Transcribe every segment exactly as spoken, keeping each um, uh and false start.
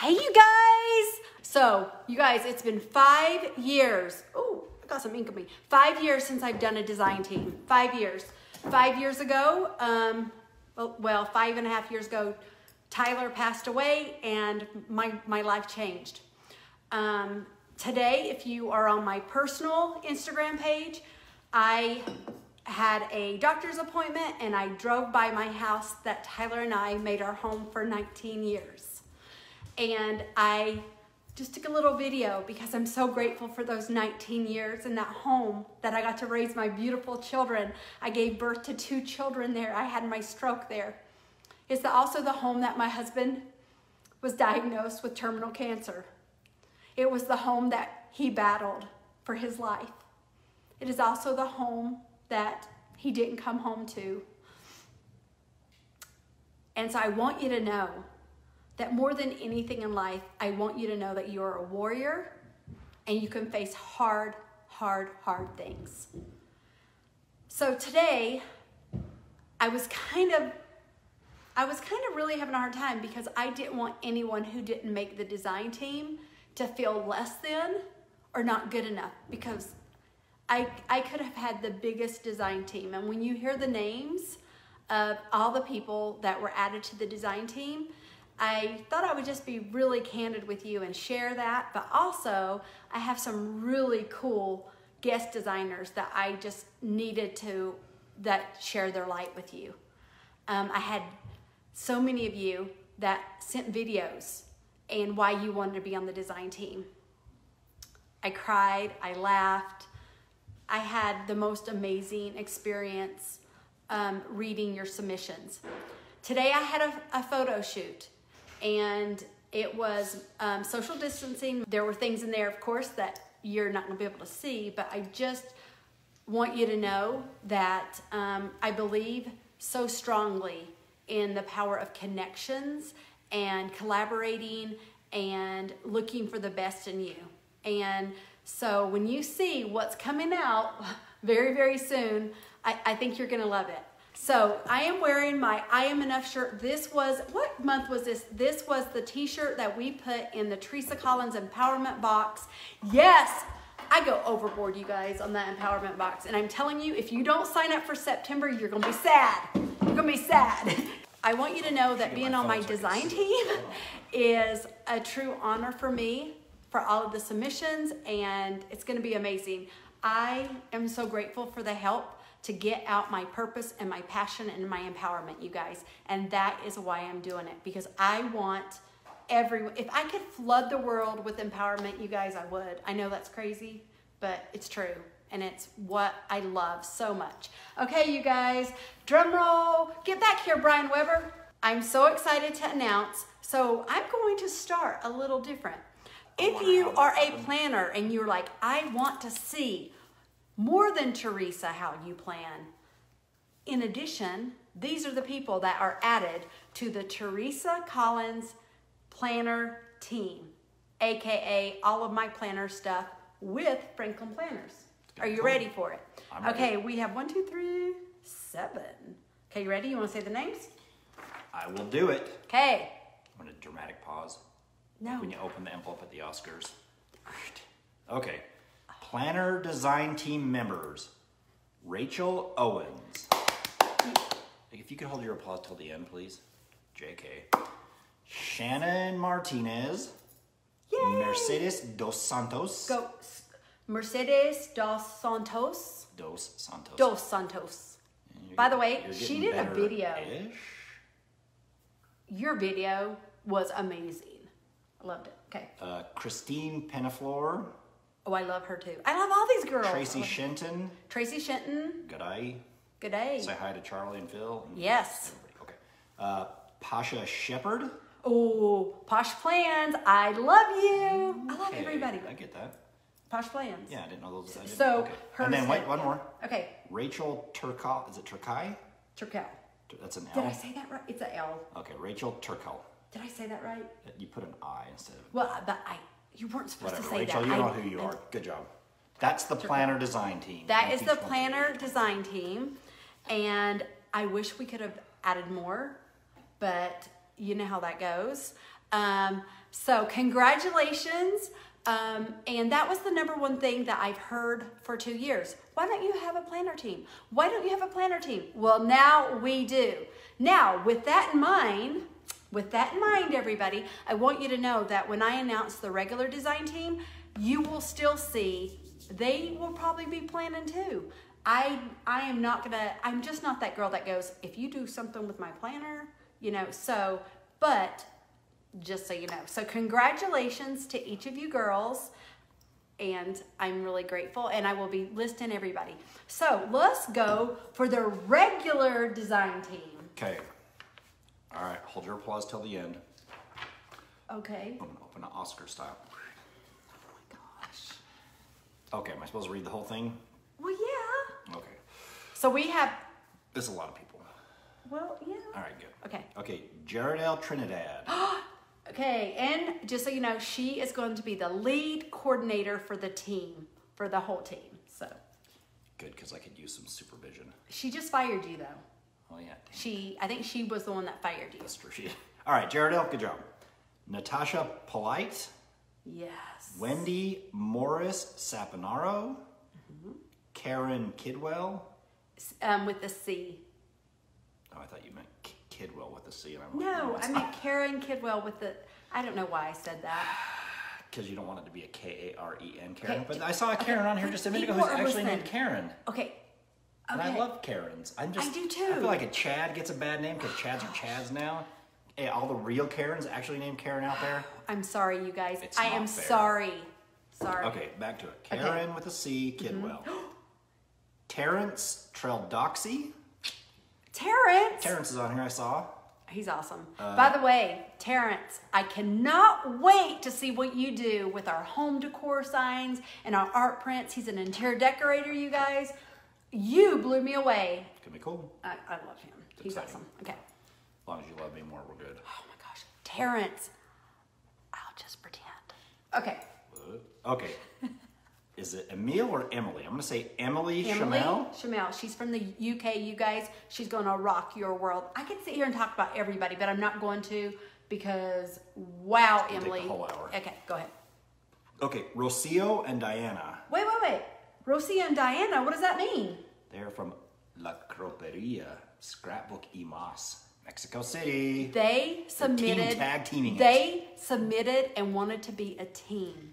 Hey, you guys. So, you guys, it's been five years. Oh, I got some ink on me. Five years since I've done a design team. Five years. Five years ago, um, well, five and a half years ago, Tyler passed away and my, my life changed. Um, today, if you are on my personal Instagram page, I had a doctor's appointment and I drove by my house that Tyler and I made our home for nineteen years. And I just took a little video because I'm so grateful for those nineteen years and that home that I got to raise my beautiful children. I gave birth to two children there. I had my stroke there. It's also the home that my husband was diagnosed with terminal cancer. It was the home that he battled for his life. It is also the home that he didn't come home to. And so I want you to know that more than anything in life, I want you to know that you are a warrior and you can face hard, hard, hard things. So today, I was kind of, I was kind of really having a hard time because I didn't want anyone who didn't make the design team to feel less than or not good enough, because I, I could have had the biggest design team. And when you hear the names of all the people that were added to the design team, I thought I would just be really candid with you and share that. But also, I have some really cool guest designers that I just needed to, that share their light with you. Um, I had so many of you that sent videos and why you wanted to be on the design team. I cried, I laughed. I had the most amazing experience um, reading your submissions. Today I had a, a photo shoot and it was um, social distancing. There were things in there, of course, that you're not gonna be able to see, but I just want you to know that um, I believe so strongly in the power of connections and collaborating and looking for the best in you. And so when you see what's coming out very, very soon, I, I think you're gonna love it. So I am wearing my I Am Enough shirt. This was, what month was this? This was the t-shirt that we put in the Teresa Collins empowerment box. Yes, I go overboard, you guys, on that empowerment box. And I'm telling you, if you don't sign up for September, you're gonna be sad. You're gonna be sad. I want you to know that being on my design team is a true honor for me, for all of the submissions, and it's gonna be amazing. I am so grateful for the help to get out my purpose and my passion and my empowerment, you guys. And that is why I'm doing it, because I want everyone, if I could flood the world with empowerment, you guys, I would. I know that's crazy, but it's true. And it's what I love so much. Okay, you guys, drum roll, get back here, Brian Weber. I'm so excited to announce, so I'm going to start a little different. If you are a planner and you're like, I want to see more than Teresa how you plan. In addition, these are the people that are added to the Teresa Collins planner team, A K A all of my planner stuff with Franklin Planners. Are you ready for it? I'm okay, ready. We have one, two, three, seven. Okay, you ready? You wanna say the names? I will do it. Okay. I'm gonna dramatic pause. No. Like when you open the envelope at the Oscars. Okay. Planner design team members. Rachel Owens. If you could hold your applause till the end, please. J K. Shannon Martinez. Yay. Mercedes Dos Santos. Go. Mercedes Dos Santos. Dos Santos. Dos Santos. By the way, she did a video. Ish. Your video was amazing. I loved it. Okay. Uh, Christine Penaflor. Oh, I love her too. I love all these girls. Tracy Shenton. Tracy Shenton. Good day. Good day. Say hi to Charlie and Phil. And yes. Everybody. Okay. Uh, Pasha Shepherd. Oh, Posh Plans. I love you. I love okay. everybody. I get that. Posh Plans. Yeah, I didn't know those. I didn't. So okay. her. And then wait, one more. Okay. Rachel Turkel. Is it Turkai? Turkel. That's an L. Did I say that right? It's an L. Okay, Rachel Turkel. Did I say that right? You put an I instead of... Well, but I, you weren't supposed Whatever, to say Rachel, that. Rachel, you I, know who you I, are. Good job. That's the planner design team. That is the planner design team. And I wish we could have added more, but you know how that goes. Um, so congratulations. Um, and that was the number one thing that I've heard for two years. Why don't you have a planner team? Why don't you have a planner team? Well, now we do. Now, with that in mind, with that in mind, everybody, I want you to know that when I announce the regular design team, you will still see they will probably be planning too. I, I am not gonna, I'm just not that girl that goes, if you do something with my planner, you know, so, but just so you know. So congratulations to each of you girls, and I'm really grateful, and I will be listing everybody. So let's go for the regular design team. Okay. All right, hold your applause till the end. Okay. I'm gonna open it Oscar style. Oh my gosh. Okay, am I supposed to read the whole thing? Well, yeah. Okay. So we have... There's a lot of people. Well, yeah. All right, good. Okay. Okay, Jared L. Trinidad. Okay, and just so you know, she is going to be the lead coordinator for the team, for the whole team, so. Good, because I could use some supervision. She just fired you, though. Oh, yeah. She, I think she was the one that fired you. That's true, she did. All right, Jared L., good job. Natasha Polite. Yes. Wendy Morris Sapinaro. Mm-hmm. Karen Kidwell. Um, with the C. Oh, I thought you meant Kidwell with the C. And I'm no, like, I meant Karen Kidwell with the, I don't know why I said that. Because you don't want it to be a K A R E N, Karen. Okay, but I saw a Karen okay, on here just a minute ago who's actually named Karen. Okay. Okay. And I love Karens. I'm just, I do too. I feel like a Chad gets a bad name because Chads are Chads now. Hey, all the real Karens actually named Karen out there. I'm sorry, you guys. It's I am fair. sorry. Sorry. Okay, back to it. Karen okay. with a C, Kidwell. Mm-hmm. Terrence Treldoxy. Terrence. Terrence is on here, I saw. He's awesome. Uh, By the way, Terrence, I cannot wait to see what you do with our home decor signs and our art prints. He's an interior decorator, you guys. You blew me away. It's gonna be cool. I, I love him. It's He's exciting. awesome. Okay. As long as you love me more, we're good. Oh my gosh. Terrence. I'll just pretend. Okay. Uh, okay. Is it Emil or Emily? I'm gonna say Emily, Emily Chamel. Chamel. She's from the U K, you guys. She's gonna rock your world. I could sit here and talk about everybody, but I'm not going to because wow, it's Emily. Take the whole hour. Okay, go ahead. Okay, Rocio and Diana. Wait, wait, wait. Rocio and Diana, what does that mean? They're from La Croperia, Scrapbook y Mas, Mexico City. They submitted. Team tag teaming they it. submitted and wanted to be a team.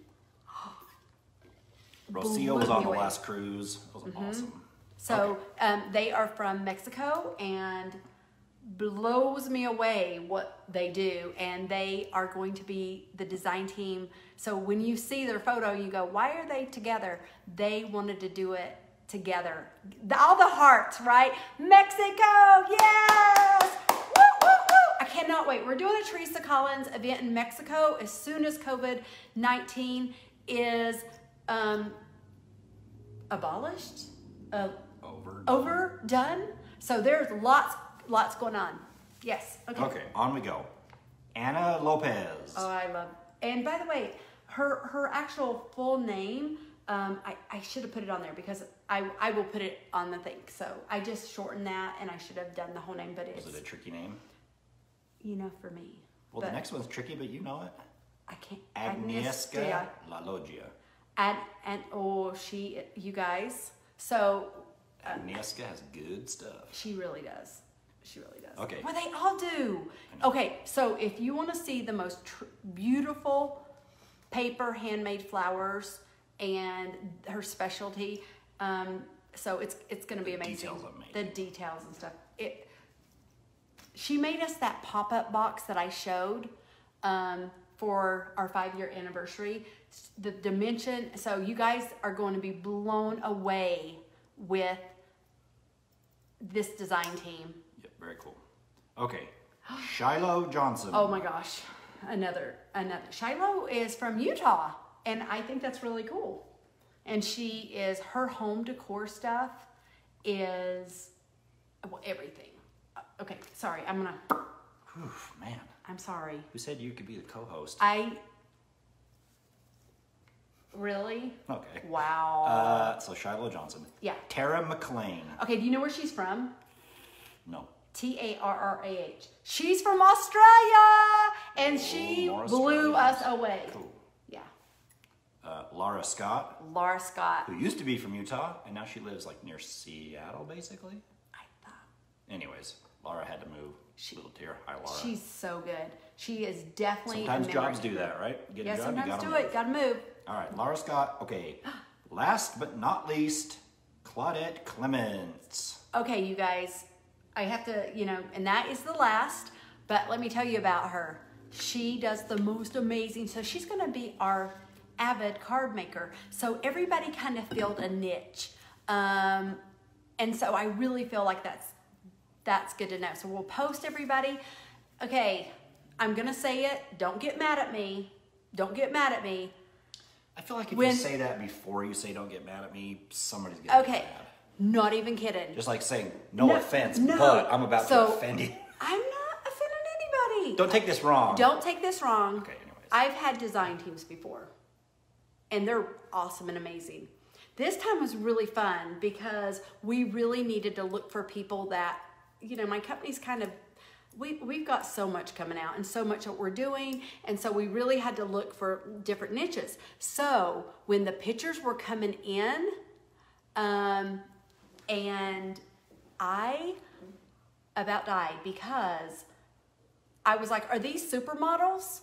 Rocio was on the last cruise. It was mm-hmm. awesome. So okay. um, they are from Mexico and blows me away what they do, and they are going to be the design team. So when you see their photo, you go, why are they together? They wanted to do it together. All the hearts, right? Mexico, yes! Woo, woo, woo! I cannot wait. We're doing a Teresa Collins event in Mexico as soon as COVID nineteen is um, abolished, uh, overdone. overdone. So there's lots Lots going on. Yes. Okay. Okay. On we go. Anna Lopez. Oh, I love. And by the way, her her actual full name, um, I, I should have put it on there because I, I will put it on the thing. So I just shortened that and I should have done the whole name. But it's, was it a tricky name? You know, for me. Well, but the next one's tricky, but you know it. I can't. Agneska La Loggia. And and oh, she, you guys. So. Uh, Agneska has good stuff. She really does. She really does. Okay. Well, they all do. Okay, so if you want to see the most tr beautiful paper handmade flowers and her specialty, um, so it's it's going to be the amazing. Details the details and stuff. It. She made us that pop-up box that I showed um, for our five-year anniversary. The dimension. So you guys are going to be blown away with this design team. Very cool. Okay, Shiloh Johnson. Oh my gosh, another another. Shiloh is from Utah, and I think that's really cool. And she is her home decor stuff is well, everything. Okay, sorry, I'm gonna. Oof, man. I'm sorry. Who said you could be the co-host? I. Really? Okay. Wow. Uh, so Shiloh Johnson. Yeah. Tara McClain. Okay, do you know where she's from? No. T A R R A H. She's from Australia, and she Laura blew Scott. us away. Cool. Yeah. Uh, Laura Scott. Laura Scott. Who used to be from Utah, and now she lives like near Seattle, basically. I thought. Anyways, Laura had to move. She, Little dear, hi Laura. She's so good. She is definitely Sometimes a jobs do that, right? Get yeah, a job, sometimes you gotta do move. it. Gotta move. All right, Laura Scott. Okay. Last but not least, Claudette Clements. Okay, you guys. I have to, you know, and that is the last, but let me tell you about her. She does the most amazing, so she's gonna be our avid card maker. So everybody kind of filled a niche. Um, and so I really feel like that's, that's good to know. So we'll post everybody. Okay, I'm gonna say it, don't get mad at me. Don't get mad at me. I feel like if when, you say that before you say don't get mad at me, somebody's gonna okay. get mad. Not even kidding. Just like saying, no, no offense, no. but I'm about so, to offend you. I'm not offending anybody. Don't take this wrong. Don't take this wrong. Okay, anyways. I've had design teams before, and they're awesome and amazing. This time was really fun because we really needed to look for people that, you know, my company's kind of, we, we've got so much coming out and so much that we're doing, and so we really had to look for different niches. So when the pictures were coming in, um... and I about died because I was like, are these supermodels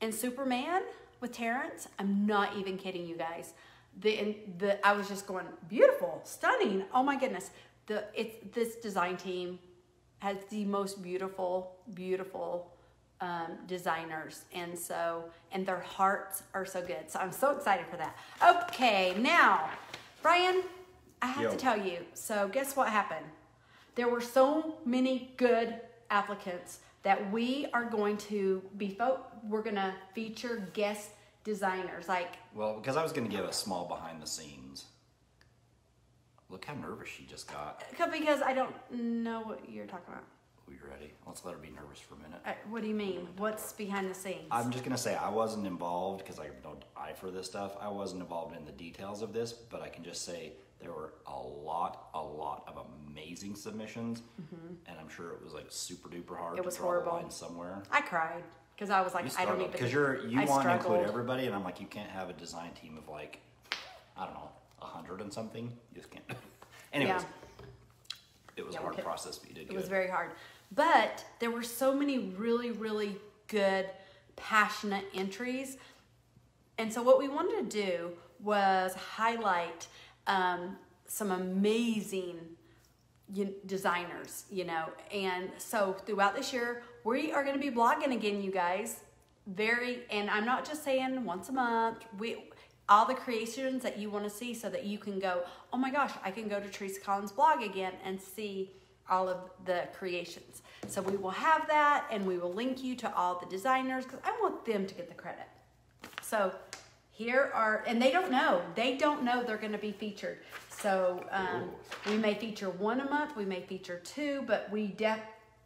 and Superman with Terrence? I'm not even kidding you guys. The, the I was just going, beautiful, stunning. Oh my goodness. The it, This design team has the most beautiful, beautiful um, designers. And so, and their hearts are so good. So I'm so excited for that. Okay, now, Brian, I have Yo. to tell you, so guess what happened? There were so many good applicants that we are going to be, we're gonna feature guest designers, like. Well, because I was gonna give a small behind the scenes. Look how nervous she just got. Because I don't know what you're talking about. Are you ready? Let's let her be nervous for a minute. Uh, what do you mean? What's behind the scenes? I'm just gonna say I wasn't involved, because I don't eye for this stuff. I wasn't involved in the details of this, but I can just say, there were a lot, a lot of amazing submissions, mm-hmm. and I'm sure it was like super duper hard. It was to draw horrible. The line somewhere. I cried because I was like, I don't even. Because you're you I want struggled. to include everybody, and I'm like, you can't have a design team of like, I don't know, a hundred and something. You just can't. Anyways, yeah. it was yeah, a hard process, but you did. It good. was very hard, but there were so many really, really good, passionate entries, and so what we wanted to do was highlight. Um, some amazing you, designers, you know, and so throughout this year, we are going to be blogging again, you guys. Very, and I'm not just saying once a month. We all the creations that you want to see, so that you can go, oh my gosh, I can go to Teresa Collins' blog again and see all of the creations. So we will have that, and we will link you to all the designers because I want them to get the credit. So. Here are, and they don't know. They don't know they're going to be featured. So um, we may feature one a month. We may feature two, but we def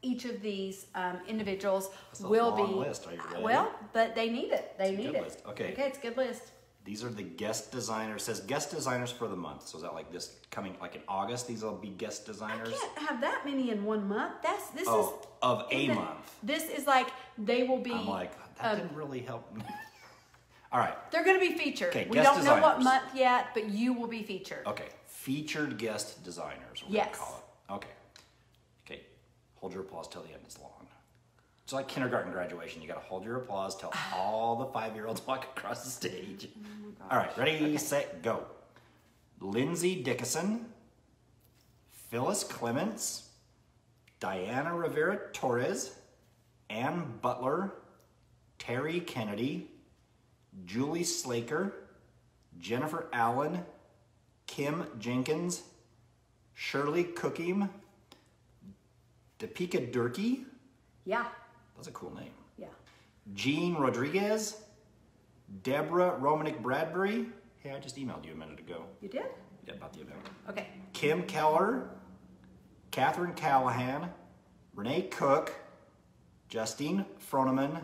each of these um, individuals That's a will long be. List. Are you ready? Well, but they need it. They it's need a good it. List. Okay. Okay, it's a good list. These are the guest designers. It says guest designers for the month. So is that like this coming, like in August? These will be guest designers. I can't have that many in one month. That's this oh, is of a month. It, this is like they will be. I'm like that um, didn't really help me. All right. They're going to be featured. Okay, we don't designers. know what month yet, but you will be featured. Okay. Featured guest designers, we're yes. going to call it. Okay. Okay. Hold your applause till the end. It's long. It's like kindergarten graduation. You got to hold your applause till all the five-year-olds walk across the stage. Oh all right. Ready, okay. set, go. Lindsay Dickinson, Phyllis Clements, Diana Rivera Torres, Ann Butler, Terry Kennedy, Julie Slaker, Jennifer Allen, Kim Jenkins, Shirley Cookim, Depika Durkee. Yeah. That's a cool name. Yeah. Jean Rodriguez, Deborah Romanik Bradbury. Hey, I just emailed you a minute ago. You did? Yeah, about the event. Okay. Kim Keller, Catherine Callahan, Renee Cook, Justine Froneman,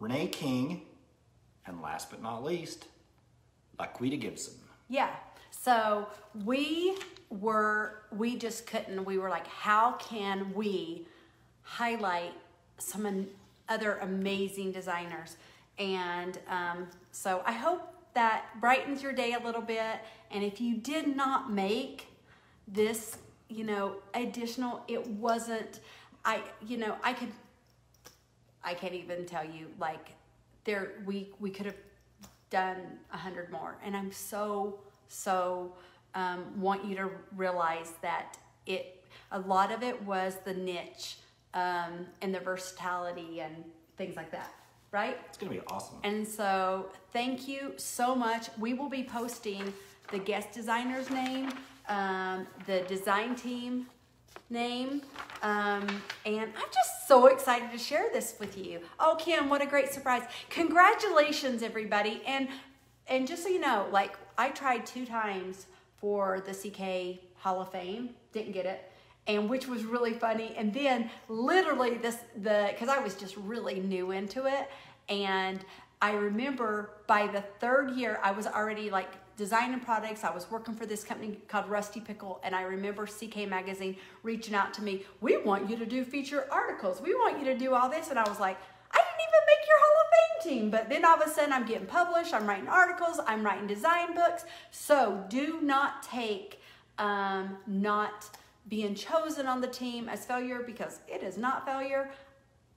Renee King, and last but not least, Laquita Gibson. Yeah. So we were, we just couldn't, we were like, how can we highlight some other amazing designers? And um, so I hope that brightens your day a little bit. And if you did not make this, you know, additional, it wasn't, I, you know, I could, I can't even tell you, like, there, we, we could have done a hundred more. And I'm so, so, um, want you to realize that it, a lot of it was the niche, um, and the versatility and things like that. Right? It's going to be awesome. And so thank you so much. We will be posting the guest designer's name, um, the design team name, um, and I'm just so excited to share this with you. Oh, Kim, what a great surprise. Congratulations, everybody. And, and just so you know, like, I tried two times for the C K Hall of Fame, didn't get it. And which was really funny. And then literally this, the, cause I was just really new into it. And I remember by the third year, I was already like designing products. I was working for this company called Rusty Pickle. And I remember C K Magazine reaching out to me. We want you to do feature articles. We want you to do all this. And I was like, I didn't even make your Hall of Fame team. But then all of a sudden I'm getting published. I'm writing articles. I'm writing design books. So do not take, um, not, being chosen on the team as failure, because it is not failure.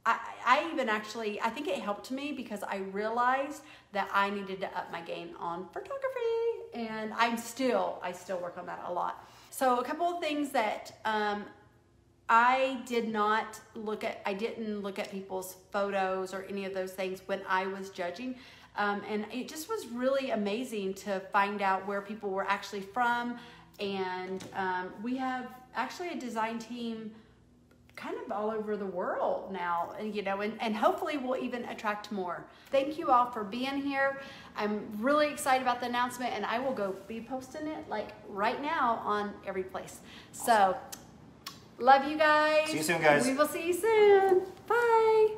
I, I even actually, I think it helped me because I realized that I needed to up my game on photography, and I'm still, I still work on that a lot. So a couple of things that um, I did not look at, I didn't look at people's photos or any of those things when I was judging. Um, and it just was really amazing to find out where people were actually from. And um, we have actually a design team kind of all over the world now, and you know, and, and hopefully we'll even attract more. Thank you all for being here. I'm really excited about the announcement, and I will go be posting it like right now on every place. So, love you guys. See you soon, guys. We will see you soon. Bye.